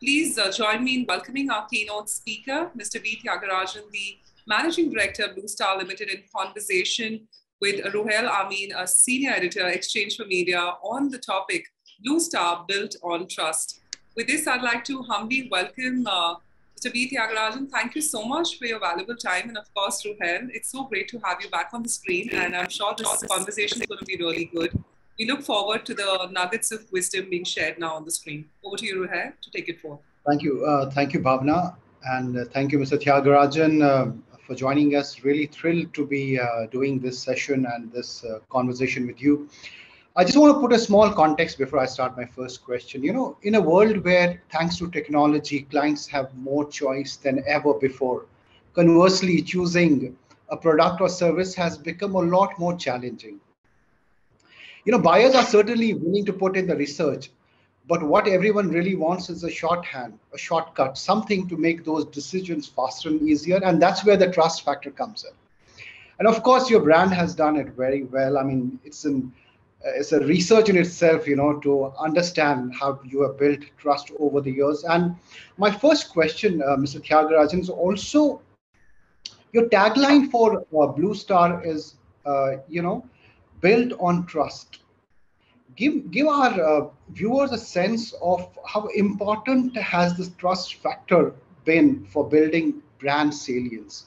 Please join me in welcoming our keynote speaker, Mr. B. Thiagarajan, the Managing Director of Blue Star Limited, in conversation with Ruhail Amin, a senior editor, Exchange for Media, on the topic, Blue Star Built on Trust. With this, I'd like to humbly welcome Mr. B. Thiagarajan. Thank you so much for your valuable time. And of course, Ruhail, it's so great to have you back on the screen. And I'm sure this conversation is going to be really good. We look forward to the nuggets of wisdom being shared now on the screen. Over to you, Ruhail, to take it forward. Thank you, Bhavna. And thank you, Mr. Thiagarajan, for joining us. Really thrilled to be doing this session and this conversation with you. I just want to put a small context before I start my first question. You know, in a world where, thanks to technology, clients have more choice than ever before, conversely, choosing a product or service has become a lot more challenging. You know, buyers are certainly willing to put in the research, but what everyone really wants is a shorthand, a shortcut, something to make those decisions faster and easier. And that's where the trust factor comes in. And of course, your brand has done it very well. I mean, it's a research in itself, you know, to understand how you have built trust over the years. And my first question, Mr. Thiagarajan, is also your tagline for Blue Star is, you know, built on trust. Give our viewers a sense of how important has this trust factor been for building brand salience.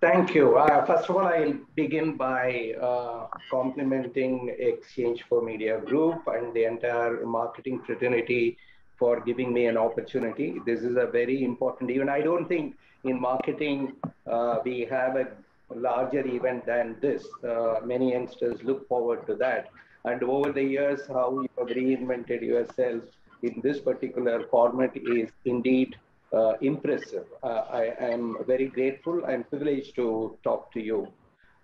Thank you. First of all, I'll begin by complimenting Exchange for Media Group and the entire marketing fraternity for giving me an opportunity. This is a very important event. I don't think in marketing we have a larger event than this. Many youngsters look forward to that. And over the years, how you have reinvented yourselves in this particular format is indeed impressive. I am very grateful and privileged to talk to you.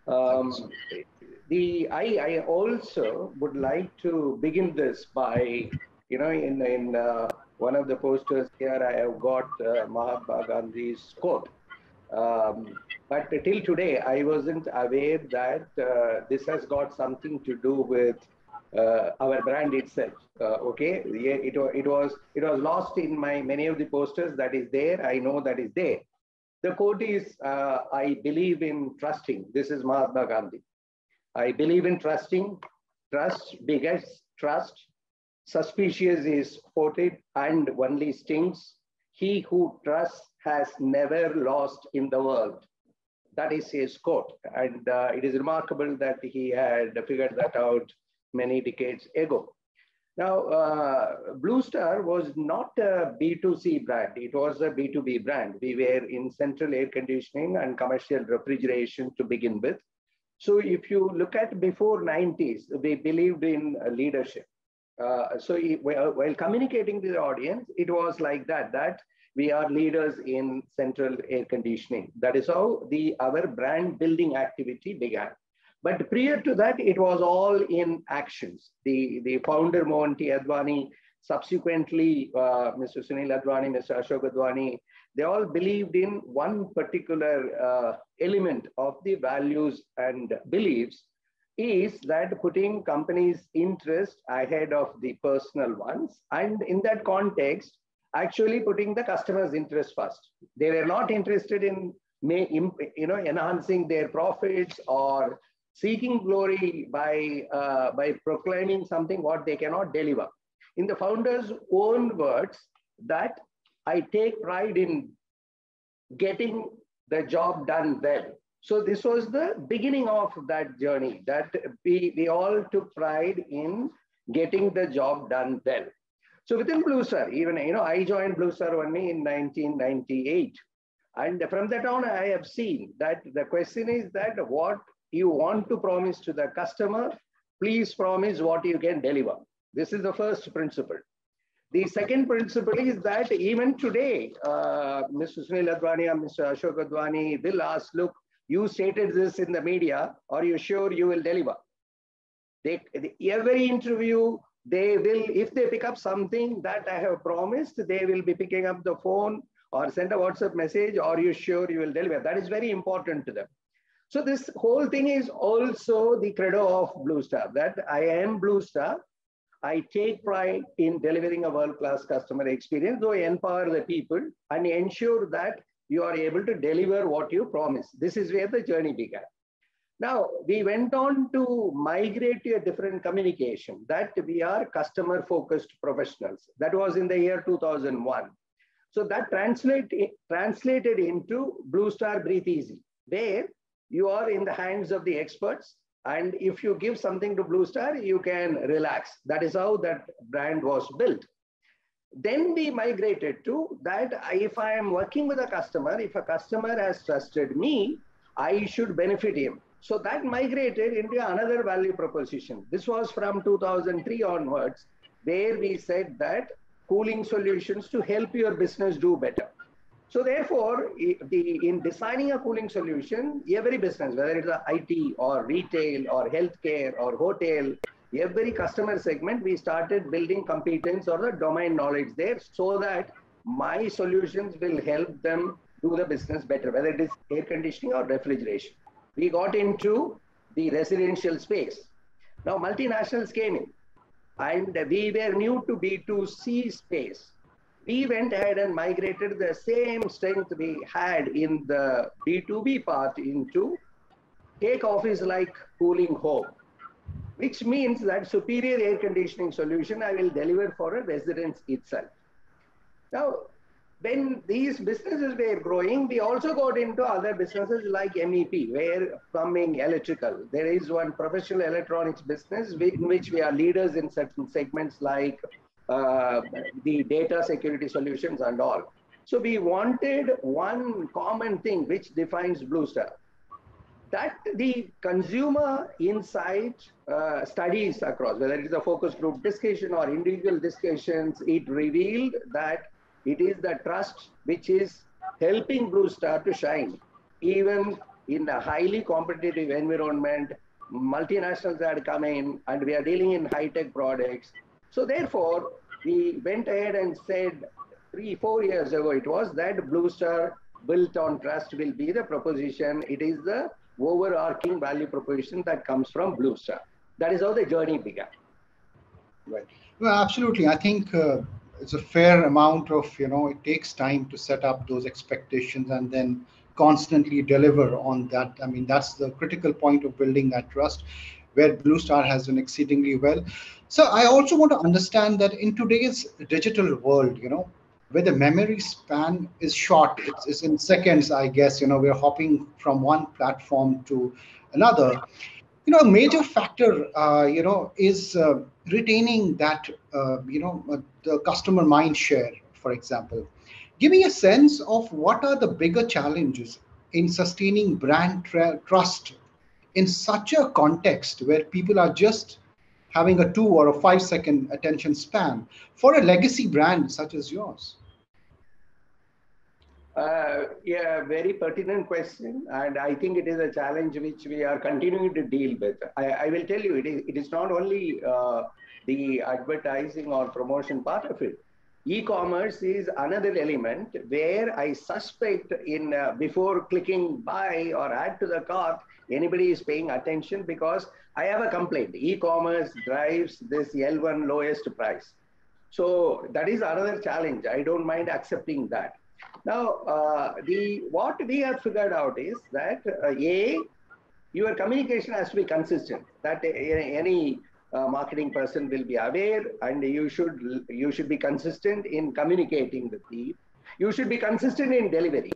I also would like to begin this by, you know, in one of the posters here, I have got Mahatma Gandhi's quote. But till today, I wasn't aware that this has got something to do with our brand itself. Okay, yeah, it was lost in my many of the posters that is there. I know that is there. The quote is, "I believe in trusting." This is Mahatma Gandhi. I believe in trusting. Trust begets trust. Suspicious is thwarted and only stings. He who trusts has never lost in the world. That is his quote. And it is remarkable that he had figured that out many decades ago. Now, Blue Star was not a B2C brand. It was a B2B brand. We were in central air conditioning and commercial refrigeration to begin with. So if you look at before 90s, we believed in leadership. So while communicating to the audience, it was like that we are leaders in central air conditioning. That is how our brand building activity began. But prior to that, it was all in actions. The founder, Mohan T. Adwani, subsequently, Mr. Sunil Adwani, Mr. Ashok Adwani, they all believed in one particular element of the values and beliefs is that putting companies' interest ahead of the personal ones. And in that context, actually putting the customer's interest first. They were not interested in, you know, enhancing their profits or seeking glory by proclaiming something what they cannot deliver. In the founder's own words, that I take pride in getting the job done well. So this was the beginning of that journey, that we all took pride in getting the job done well. So within Blue Star, even, you know, I joined Blue Star only in 1998. And from that on, I have seen that the question is that what you want to promise to the customer, please promise what you can deliver. This is the first principle. The second principle is that even today, Mr. Sunil Adwani and Mr. Ashok Adwani will ask, look, you stated this in the media, are you sure you will deliver? Every interview, they will, if they pick up something that I have promised, they will be picking up the phone or send a WhatsApp message, are you sure you will deliver? That is very important to them. So this whole thing is also the credo of Blue Star, that I am Blue Star. I take pride in delivering a world-class customer experience, so empower the people and ensure that you are able to deliver what you promise. This is where the journey began. Now, we went on to migrate to a different communication that we are customer-focused professionals. That was in the year 2001. So that translated into Blue Star Breathe Easy, where you are in the hands of the experts. And if you give something to Blue Star, you can relax. That is how that brand was built. Then we migrated to that if I am working with a customer, if a customer has trusted me, I should benefit him. So that migrated into another value proposition. This was from 2003 onwards, where we said that cooling solutions to help your business do better. So therefore, in designing a cooling solution, every business, whether it's IT or retail or healthcare or hotel, every customer segment, we started building competence or the domain knowledge there so that my solutions will help them do the business better, whether it is air conditioning or refrigeration. We got into the residential space. Now multinationals came in and we were new to B2C space. We went ahead and migrated the same strength we had in the B2B part into take office like cooling home, which means that superior air conditioning solution I will deliver for a residence itself. Now, when these businesses were growing, we also got into other businesses like MEP, where plumbing, electrical. There is one professional electronics business in which we are leaders in certain segments like the data security solutions and all. So we wanted one common thing which defines Blue Star. That the consumer insight studies across, whether it is a focus group discussion or individual discussions, it revealed that it is the trust which is helping Blue Star to shine. Even in a highly competitive environment, multinationals had come in and we are dealing in high-tech products. So therefore, we went ahead and said 3-4 years ago it was that Blue Star built on trust will be the proposition. It is the overarching value proposition that comes from Blue Star. That is how the journey began. Right. Well, absolutely. I think it's a fair amount of, it takes time to set up those expectations and then constantly deliver on that. I mean, that's the critical point of building that trust, where Blue Star has done exceedingly well. So I also want to understand that in today's digital world, where the memory span is short, it's in seconds, I guess, we're hopping from one platform to another. A major factor, is retaining that, the customer mind share, for example. Give me a sense of what are the bigger challenges in sustaining brand trust in such a context where people are just having a 2- or 5-second attention span for a legacy brand such as yours? Yeah, very pertinent question. And I think it is a challenge which we are continuing to deal with. I will tell you, it is not only the advertising or promotion part of it. E-commerce is another element where I suspect in before clicking buy or add to the cart, anybody is paying attention because I have a complaint. E-commerce drives this L1 lowest price. So that is another challenge. I don't mind accepting that. Now, what we have figured out is that, your communication has to be consistent, that any marketing person will be aware, and you should be consistent in communicating with people. You should be consistent in delivery.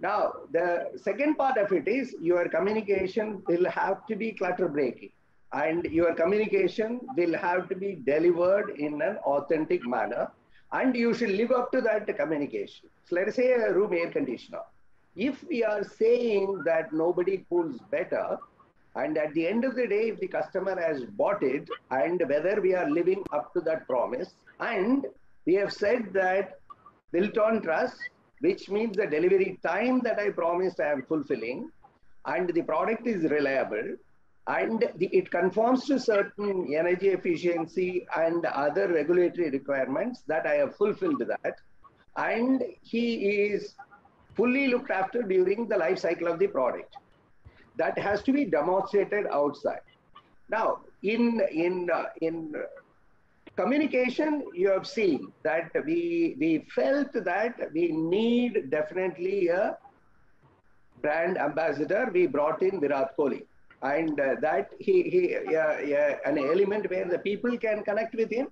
Now, the second part of it is your communication will have to be clutter breaking, and your communication will have to be delivered in an authentic manner, and you should live up to that communication. So let's say a room air conditioner. If we are saying that nobody cools better, and at the end of the day, if the customer has bought it, and whether we are living up to that promise, and we have said that built on trust, which means the delivery time that I promised I am fulfilling, and the product is reliable, and it conforms to certain energy efficiency and other regulatory requirements that I have fulfilled that, and he is fully looked after during the life cycle of the product. That has to be demonstrated outside. Now, in Communication, you have seen that we felt that we need definitely a brand ambassador. We brought in Virat Kohli, and that an element where the people can connect with him.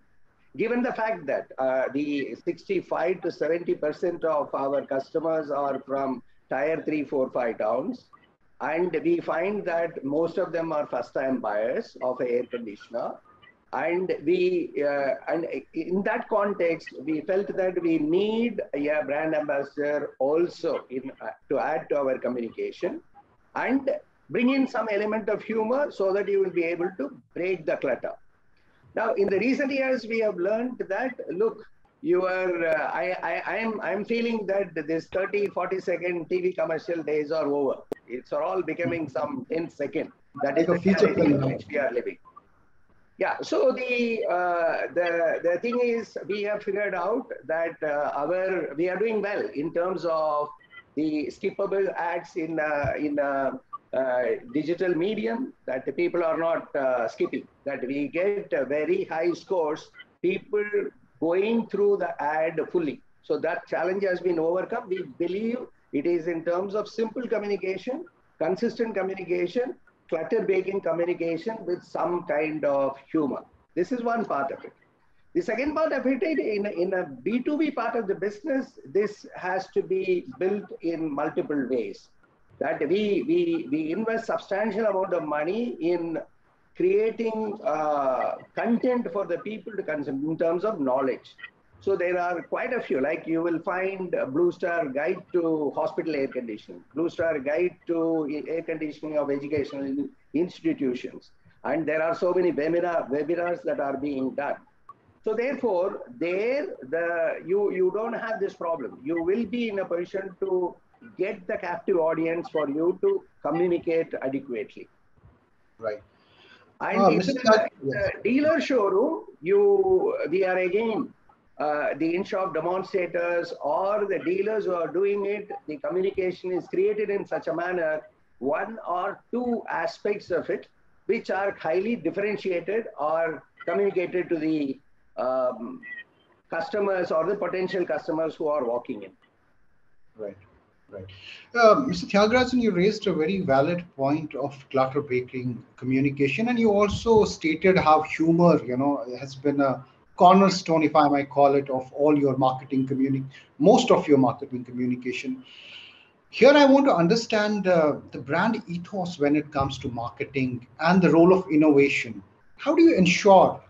Given the fact that the 65 to 70% of our customers are from tier 3, 4, 5 towns, and we find that most of them are first-time buyers of an air conditioner, and in that context, we felt that we need a brand ambassador also to add to our communication and bring in some element of humor so that you will be able to break the clutter. Now, in the recent years, we have learned that, look, I'm feeling that this 30, 40-second TV commercial days are over. It's all becoming some 10-second. That is the feature in which we are living. Yeah. So the thing is, we have figured out that we are doing well in terms of the skippable ads in digital medium, that the people are not skipping, that we get very high scores, people going through the ad fully. So that challenge has been overcome. We believe it is in terms of simple communication, consistent communication, clutter-breaking communication with some kind of humor. This is one part of it. The second part of it, in a B2B part of the business, this has to be built in multiple ways. That we invest substantial amount of money in creating content for the people to consume in terms of knowledge. So there are quite a few, like you will find a Blue Star Guide to Hospital Air Conditioning, Blue Star Guide to Air Conditioning of Educational Institutions. And there are so many webinars that are being done. So therefore, you don't have this problem. You will be in a position to get the captive audience for you to communicate adequately. Right. And in the dealer showroom, we are again, the in-shop demonstrators or the dealers who are doing it, the communication is created in such a manner, one or two aspects of it, which are highly differentiated or communicated to the customers or the potential customers who are walking in. Right. Right. Mr. Thiagarajan, you raised a very valid point of clutter-breaking communication, and you also stated how humor, has been a cornerstone, if I might call it, of all your marketing most of your marketing communication. Here, I want to understand the brand ethos when it comes to marketing and the role of innovation. How do you ensure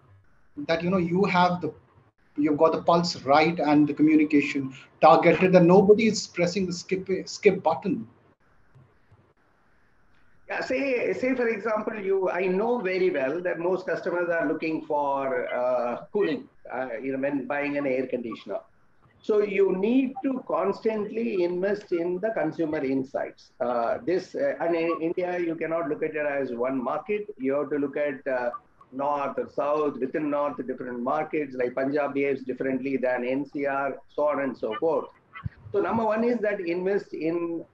that you've got the pulse right and the communication targeted, and nobody is pressing the skip button? Yeah, say for example, I know very well that most customers are looking for cooling when buying an air conditioner. So you need to constantly invest in the consumer insights. And in India, you cannot look at it as one market. You have to look at north or south, within north, different markets, like Punjab behaves differently than NCR, so on and so forth. So number one is that invest in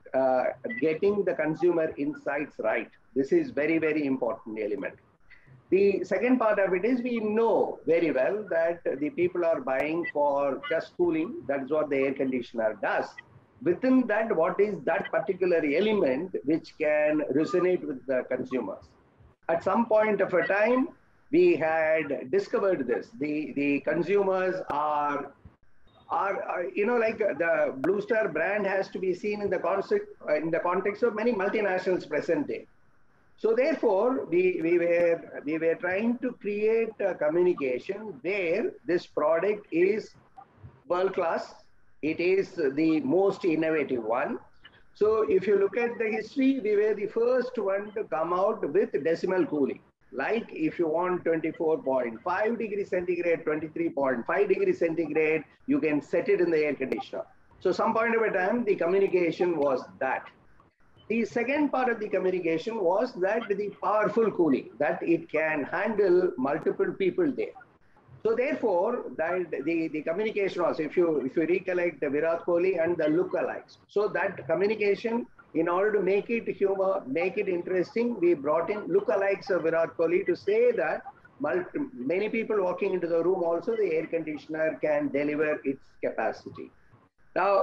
getting the consumer insights right. This is very, very important element. The second part of it is we know very well that the people are buying for just cooling. That's what the air conditioner does. Within that, what is that particular element which can resonate with the consumers? At some point of a time, we had discovered this. The consumers are like the Blue Star brand has to be seen in the context of many multinationals present day. So therefore, we were trying to create a communication where this product is world class. It is the most innovative one. So if you look at the history, we were the first one to come out with decimal cooling. Like if you want 24.5 degrees centigrade, 23.5 degrees centigrade, you can set it in the air conditioner. So some point of a time, the communication was that. The second part of the communication was that the powerful cooling, that it can handle multiple people there. So therefore, that the communication also, if you recollect the Virat Kohli and the lookalikes, so that communication, in order to make it humor, make it interesting, we brought in lookalikes of Virat Kohli to say that many people walking into the room also, the air conditioner can deliver its capacity. Now,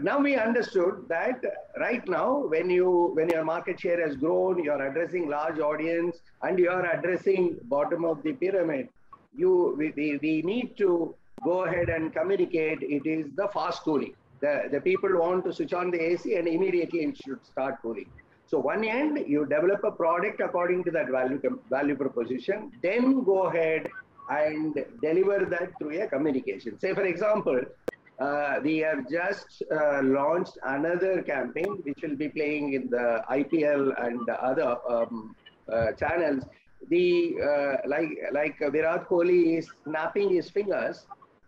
now we understood that right now, when your market share has grown, you're addressing large audience and you're addressing bottom of the pyramid, we need to go ahead and communicate. It is the fast cooling. The people want to switch on the AC and immediately it should start cooling. So one end, you develop a product according to that value proposition, then go ahead and deliver that through a communication. Say, for example, we have just launched another campaign which will be playing in the IPL and other channels. Like Virat Kohli is snapping his fingers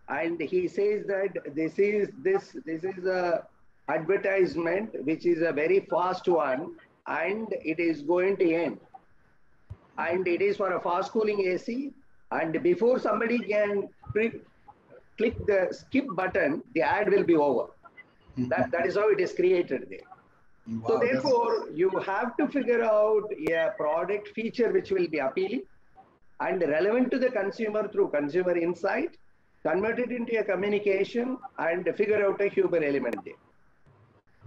and he says that this is a advertisement which is a very fast one and it is going to end, and it is for a fast cooling AC, and before somebody can click the skip button, the ad will be over. That is how it is created there. Wow, so therefore, you have to figure out a product feature which will be appealing and relevant to the consumer through consumer insight, convert it into a communication, and figure out a human element there.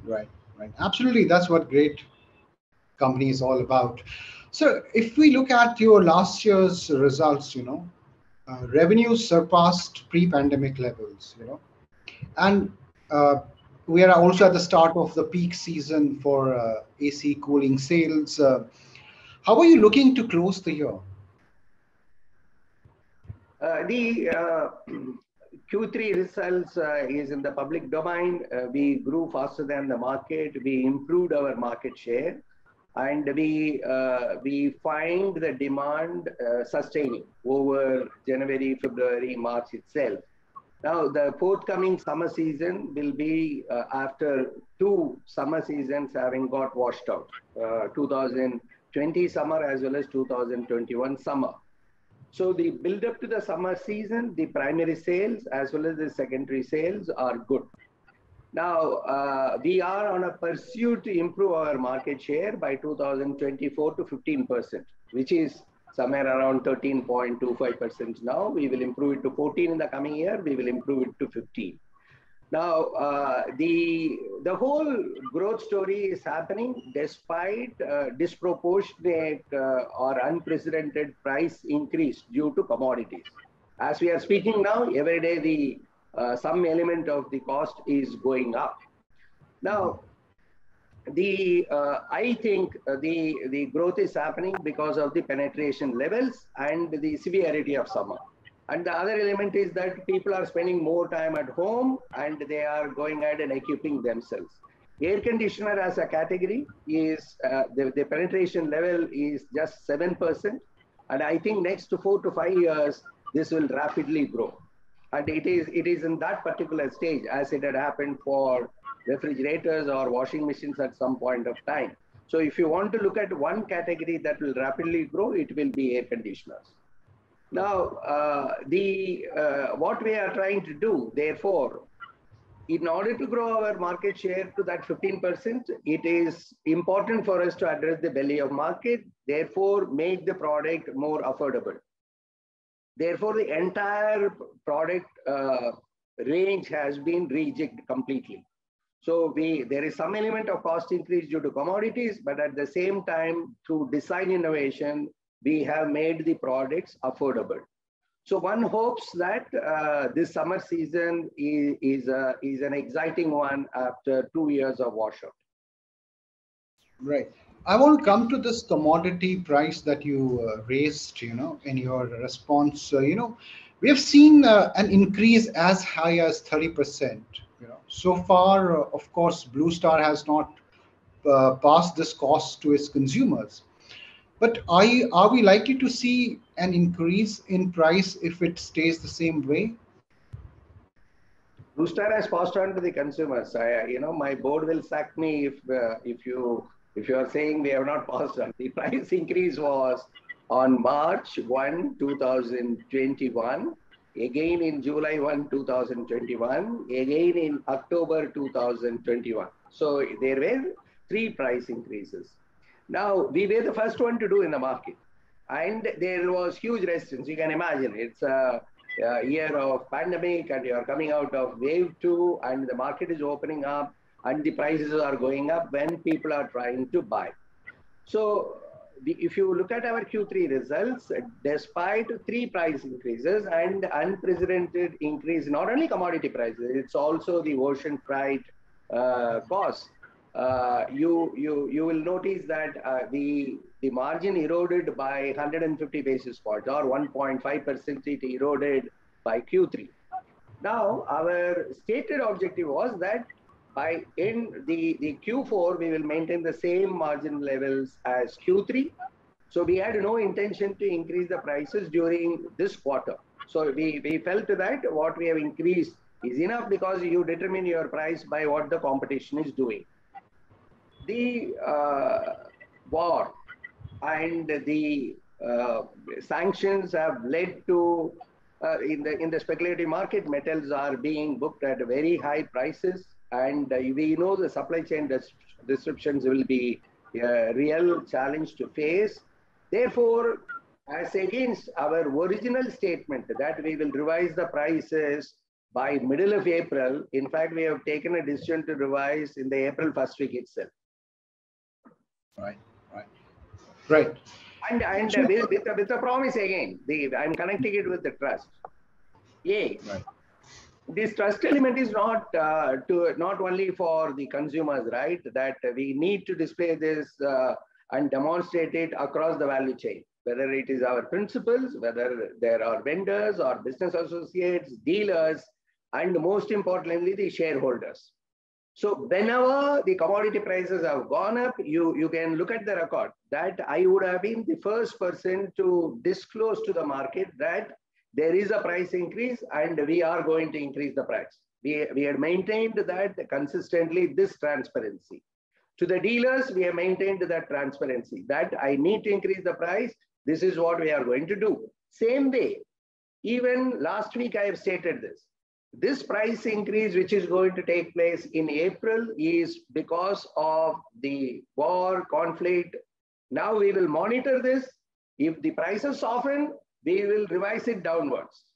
Right, right. Absolutely. That's what great company is all about. So if we look at your last year's results, you know, revenues surpassed pre-pandemic levels, you know, and we are also at the start of the peak season for AC cooling sales. How are you looking to close the year? Q3 results is in the public domain. We grew faster than the market. We improved our market share, and we find the demand sustaining over January, February, March itself. Now, the forthcoming summer season will be after two summer seasons having got washed out, 2020 summer as well as 2021 summer. So the build up to the summer season, the primary sales as well as the secondary sales are good. Now, we are on a pursuit to improve our market share by 2024 to 15%, which is somewhere around 13.25% now. We will improve it to 14 in the coming year. We will improve it to 15. Now, the whole growth story is happening despite disproportionate or unprecedented price increase due to commodities. As we are speaking now, every day some element of the cost is going up. Now, I think the growth is happening because of the penetration levels and the severity of summer. And the other element is that people are spending more time at home and they are going out and equipping themselves. Air conditioner as a category is, the penetration level is just 7%. And I think next 4 to 5 years, this will rapidly grow. And it is in that particular stage as it had happened for refrigerators or washing machines at some point of time. So if you want to look at one category that will rapidly grow, it will be air conditioners. Now, what we are trying to do, therefore, in order to grow our market share to that 15%, it is important for us to address the belly of market, therefore make the product more affordable. Therefore, the entire product range has been rejigged completely. So there is some element of cost increase due to commodities, but at the same time, through design innovation, we have made the products affordable. So one hopes that this summer season is an exciting one after 2 years of washout. Right. I want to come to this commodity price that you raised, you know, in your response. You know, we have seen an increase as high as 30%. You know, so far, of course, Blue Star has not passed this cost to its consumers. But are we likely to see an increase in price if it stays the same way? Blue Star has passed on to the consumers. You know, my board will sack me if you are saying we have not passed on. The price increase was on March 1, 2021, again in July 1, 2021, again in October 2021. So there were 3 price increases. Now, we were the first one to do in the market. and there was huge resistance. You can imagine, it's a year of pandemic and you're coming out of wave 2 and the market is opening up and the prices are going up when people are trying to buy. So if you look at our Q3 results, despite 3 price increases and unprecedented increase, not only commodity prices, it's also the ocean freight costs. You will notice that the margin eroded by 150 basis points or 1.5% eroded by Q3. Now, our stated objective was that by in the Q4, we will maintain the same margin levels as Q3. So we had no intention to increase the prices during this quarter. So we felt that what we have increased is enough, because you determine your price by what the competition is doing. The war and the sanctions have led to, in the speculative market, metals are being booked at very high prices. And we know the supply chain disruptions will be a real challenge to face. Therefore, as against our original statement that we will revise the prices by middle of April, in fact, we have taken a decision to revise in the April 1st week itself. Right. And with the promise again, I'm connecting it with the trust. Yay. Right. This trust element is not only for the consumers, right? That we need to display this and demonstrate it across the value chain, whether it is our principals, whether there are vendors or business associates, dealers, and most importantly, the shareholders. So whenever the commodity prices have gone up, you can look at the record that I would have been the first person to disclose to the market that there is a price increase and we are going to increase the price. We had maintained that consistently, this transparency. To the dealers, we have maintained that transparency, that I need to increase the price. This is what we are going to do. Same way, even last week I have stated this. This price increase which is going to take place in April is because of the war, conflict. Now we will monitor this. If the prices soften, we will revise it downwards.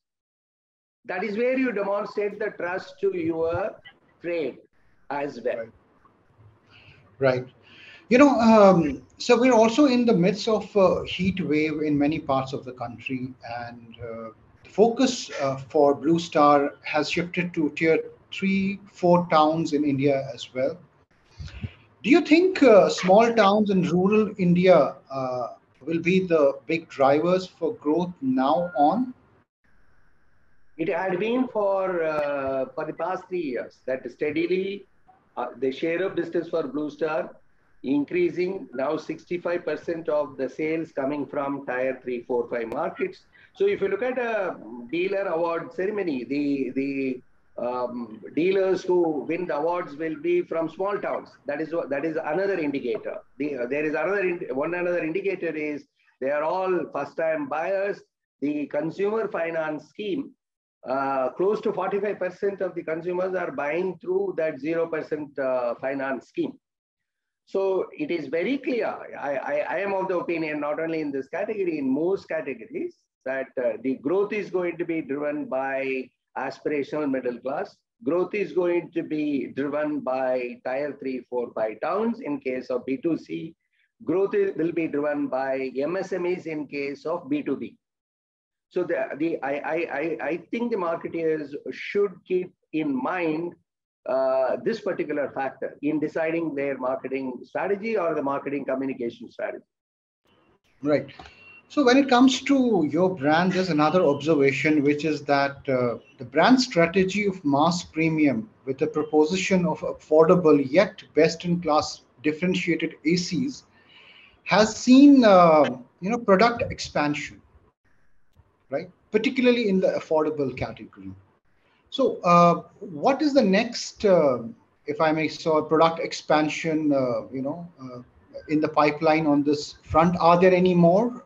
That is where you demonstrate the trust to your trade as well. Right. You know, so we're also in the midst of a heat wave in many parts of the country, and the focus for Blue Star has shifted to tier 3-4 towns in India as well. Do you think small towns in rural India will be the big drivers for growth now on? It had been for the past 3 years that steadily the share of business for Blue Star increasing, now 65% of the sales coming from tier 3, 4, 5 markets. So if you look at a dealer award ceremony, the dealers who win the awards will be from small towns. That is another indicator. Another indicator is they are all first-time buyers. The consumer finance scheme, close to 45% of the consumers are buying through that 0% finance scheme. So it is very clear. I am of the opinion, not only in this category, in most categories, that the growth is going to be driven by aspirational middle class. Growth is going to be driven by tier 3, 4, 5 towns in case of B2C. Growth will be driven by MSMEs in case of B2B. So I think the marketeers should keep in mind this particular factor in deciding their marketing strategy or the marketing communication strategy. Right. So when it comes to your brand, there's another observation, which is that the brand strategy of mass premium with the proposition of affordable yet best-in-class differentiated ACs has seen product expansion, right? Particularly in the affordable category. So what is the next, if I may say, product expansion, in the pipeline on this front? Are there any more?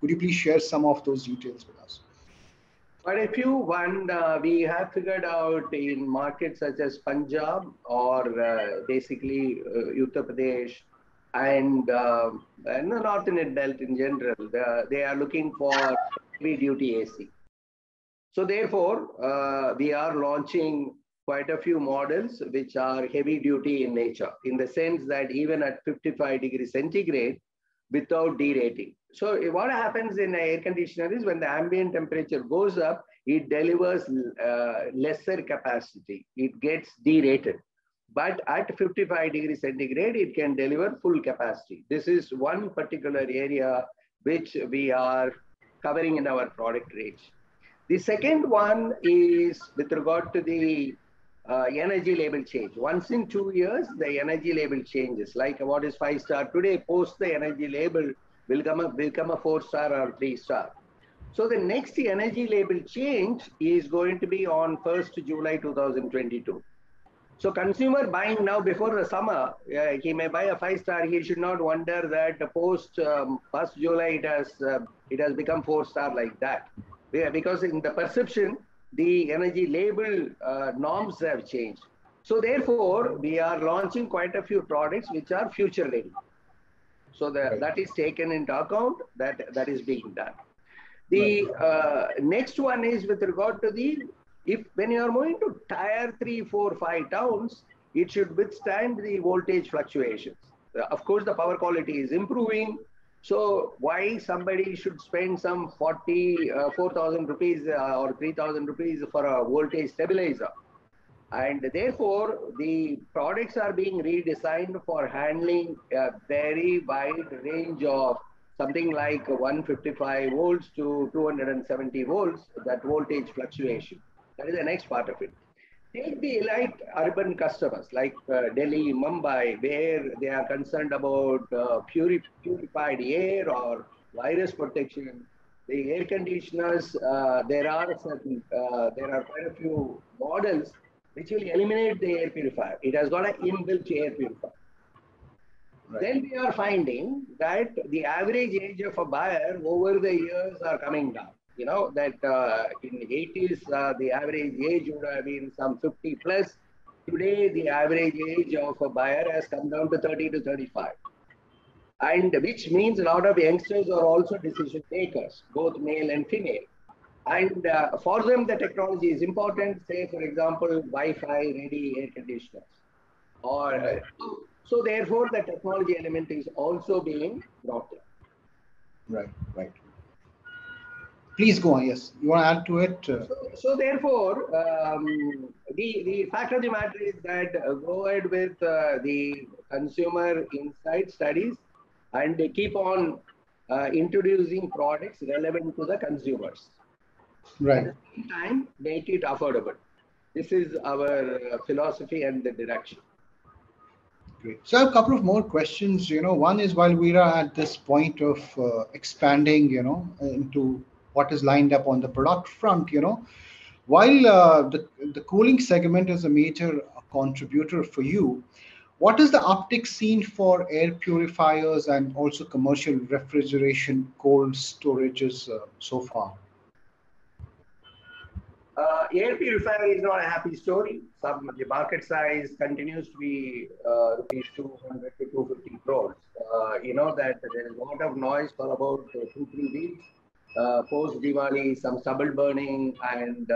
Could you please share some of those details with us? But if you want, we have figured out in markets such as Punjab or basically Uttar Pradesh and not in adult, in general. They are looking for heavy duty AC. So therefore, we are launching quite a few models which are heavy duty in nature, in the sense that even at 55 degrees centigrade, without derating. So what happens in an air conditioner is when the ambient temperature goes up, it delivers lesser capacity. It gets derated. But at 55 degrees centigrade, it can deliver full capacity. This is one particular area which we are covering in our product range. The second one is with regard to the energy label change. Once in 2 years, the energy label changes. Like what is 5-star today, post the energy label will become a 4-star or 3-star. So the next energy label change is going to be on 1st July 2022. So consumer buying now before the summer, he may buy a 5-star. He should not wonder that post 1st July it has become 4-star like that. Yeah, because in the perception, the energy label norms have changed. So therefore, we are launching quite a few products which are future ready. So that is taken into account, that is being done. The next one is with regard to when you are moving to tier 3, 4, 5 towns, it should withstand the voltage fluctuations. Of course, the power quality is improving. So why somebody should spend some 4,000 rupees or 3,000 rupees for a voltage stabilizer? And therefore, the products are being redesigned for handling a very wide range of something like 155 volts to 270 volts, that voltage fluctuation. That is the next part of it. Take the elite urban customers like Delhi, Mumbai, where they are concerned about purified air or virus protection. The air conditioners, there are quite a few models which will eliminate the air purifier. It has got an inbuilt air purifier. Right. Then we are finding that the average age of a buyer over the years are coming down. You know that in the 80s, the average age would have been some 50 plus. Today, the average age of a buyer has come down to 30 to 35. And which means a lot of youngsters are also decision makers, both male and female. And for them, the technology is important. Say, for example, Wi-Fi ready air conditioners. Or, so therefore, the technology element is also being brought in. Right, right. Please go on, yes. You want to add to it? So therefore, the fact of the matter is that go ahead with the consumer insight studies and keep on introducing products relevant to the consumers. Right. At the same time, make it affordable. This is our philosophy and the direction. Great. So I have a couple of more questions. You know, one is while we are at this point of expanding, you know, into what is lined up on the product front, you know, while the cooling segment is a major contributor for you, what is the uptick seen for air purifiers and also commercial refrigeration, cold storages so far? Air purifier is not a happy story. The market size continues to be rupees 200 to 250 crores. You know that there is a lot of noise for about 2-3 weeks. Post Diwali, some stubble burning, and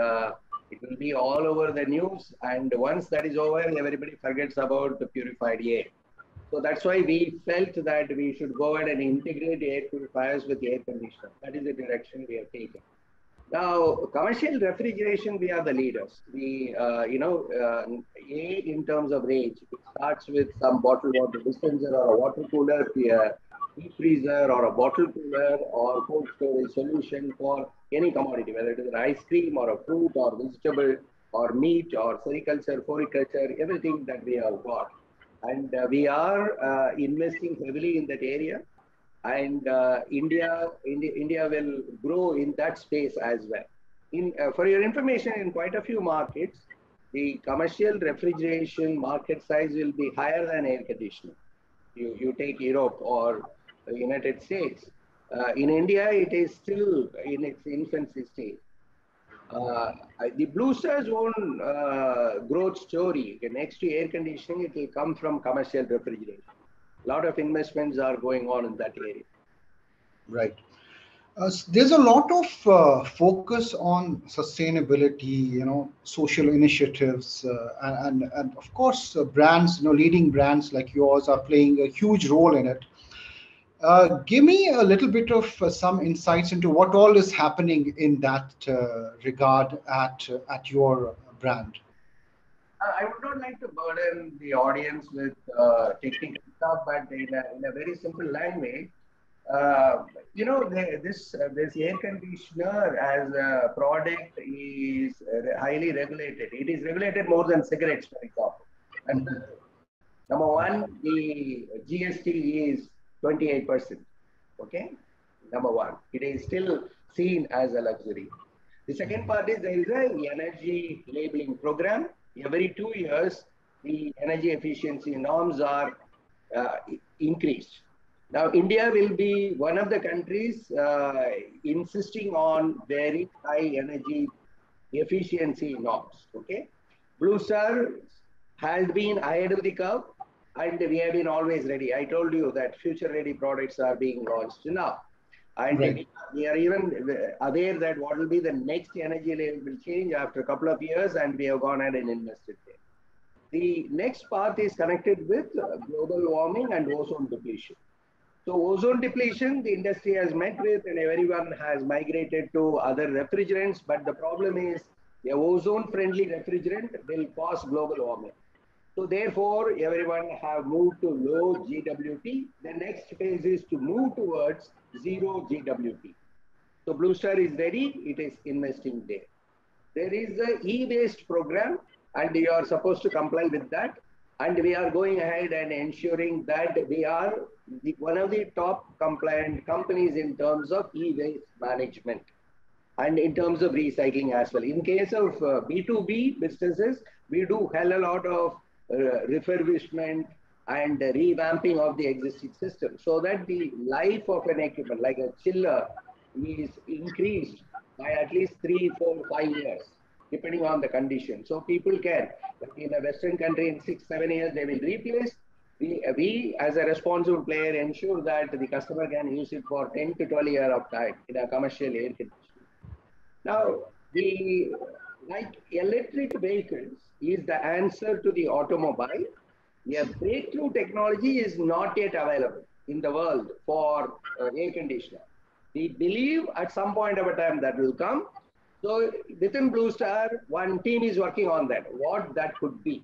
it will be all over the news. And once that is over, everybody forgets about the purified air. So that's why we felt that we should go ahead and integrate air purifiers with air conditioners. That is the direction we have taken. Now, commercial refrigeration, we are the leaders. We, in terms of range, it starts with some bottled water dispenser or a water cooler, freezer or a bottle cooler or cold storage solution for any commodity, whether it is an ice cream or a fruit or vegetable or meat or sericulture, floriculture, everything that we have got. And we are investing heavily in that area, and India will grow in that space as well. For your information, in quite a few markets, the commercial refrigeration market size will be higher than air conditioning. You take Europe or the United States. In India, it is still in its infancy stage. The Blue Star's own growth story, next to air conditioning, it will come from commercial refrigeration. a lot of investments are going on in that area. Right. There's a lot of focus on sustainability, you know, social initiatives, and of course, brands, you know, leading brands like yours are playing a huge role in it. Give me a little bit of some insights into what all is happening in that regard at your brand. I would not like to burden the audience with technical stuff, but in a very simple language, you know, this air conditioner as a product is highly regulated. It is regulated more than cigarettes, for example. And number one, the GST is 28%. Okay, number one, it is still seen as a luxury. The second part is there is an energy labeling program. Every 2 years, the energy efficiency norms are increased. Now, India will be one of the countries insisting on very high energy efficiency norms. Okay, Blue Star has been ahead of the curve, and we have been always ready. I told you that future-ready products are being launched now. And right. We are even aware that what will be the next energy label change after a couple of years, and we have gone ahead and invested there. The next part is connected with global warming and ozone depletion. So ozone depletion, the industry has met with, and everyone has migrated to other refrigerants. But the problem is the ozone-friendly refrigerant will cause global warming. So therefore, everyone have moved to low GWP. The next phase is to move towards zero GWP. So Blue Star is ready. It is investing there. There is an e-waste program, and you are supposed to comply with that. And we are going ahead and ensuring that we are one of the top compliant companies in terms of e-waste management and in terms of recycling as well. In case of B2B businesses, we do hell a lot of refurbishment and revamping of the existing system so that the life of an equipment like a chiller is increased by at least 3, 4, 5 years depending on the condition. So people can, in a Western country, in 6, 7 years they will replace. We as a responsible player ensure that the customer can use it for 10 to 12 years of time in a commercial air condition. Now, the like electric vehicles is the answer to the automobile. A breakthrough technology is not yet available in the world for air conditioner. We believe at some point of a time that will come. So within Blue Star, one team is working on that, what that could be.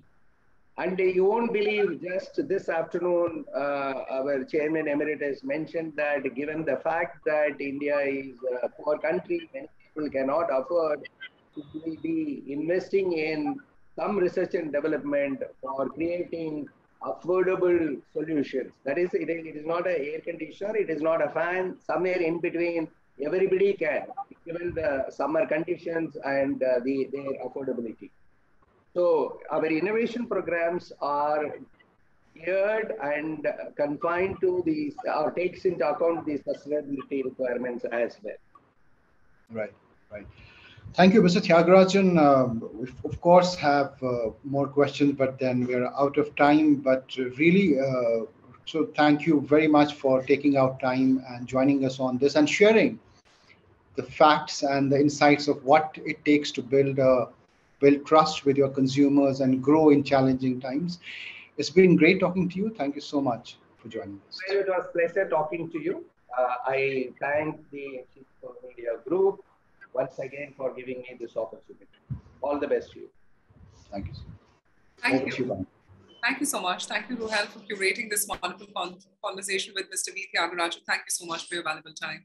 And you won't believe, just this afternoon, our chairman emeritus mentioned that given the fact that India is a poor country, many people cannot afford to be investing in some research and development for creating affordable solutions. That is, it is not an air conditioner, it is not a fan, somewhere in between, everybody can, given the summer conditions and their affordability. So our innovation programs are geared and confined to these, or takes into account these sustainability requirements as well. Right, right. Thank you, Mr. Thiagarajan. We, of course, have more questions, but then we're out of time. But really, so thank you very much for taking out time and joining us on this and sharing the facts and the insights of what it takes to build trust with your consumers and grow in challenging times. It's been great talking to you. Thank you so much for joining us. Well, it was a pleasure talking to you. I thank the Exchange for Media Group once again for giving me this opportunity. All the best to you. Thank you. Thank you so much. Thank you, Ruhail, for curating this wonderful conversation with Mr. B. Thiagarajan. Thank you so much for your valuable time.